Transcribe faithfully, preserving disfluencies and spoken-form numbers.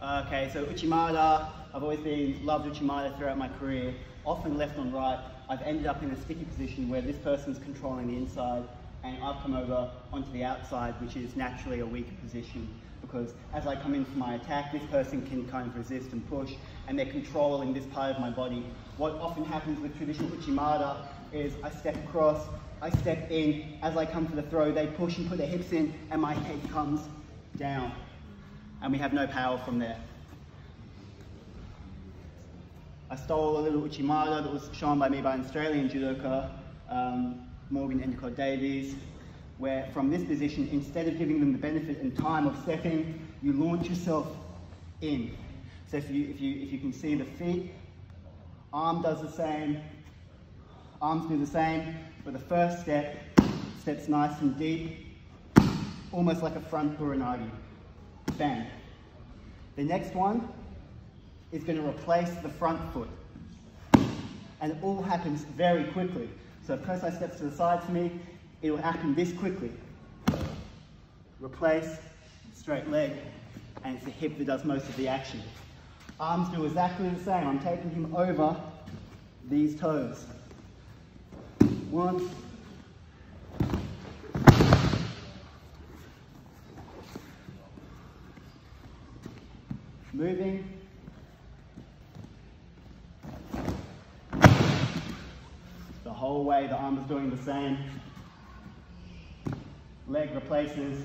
Uh, okay, so Uchimata, I've always been loved Uchimata throughout my career. Often left on right, I've ended up in a sticky position where this person's controlling the inside and I've come over onto the outside, which is naturally a weaker position because as I come in for my attack, this person can kind of resist and push and they're controlling this part of my body. What often happens with traditional Uchimata is I step across, I step in, as I come for the throw, they push and put their hips in and my head comes down. And we have no power from there. I stole a little Uchimata that was shown by me by an Australian judoka, um, Morgan Endicott Davies, where from this position, instead of giving them the benefit and time of stepping, you launch yourself in. So if you, if you, if you can see the feet, arm does the same, arms do the same, but the first step, steps nice and deep, almost like a front buranagi. Bang. The next one is going to replace the front foot. And it all happens very quickly. So if Kosai steps to the side for me, it will happen this quickly. Replace, straight leg, and it's the hip that does most of the action. Arms do exactly the same. I'm taking him over these toes. One. Moving. The whole way, the arm is doing the same. Leg replaces.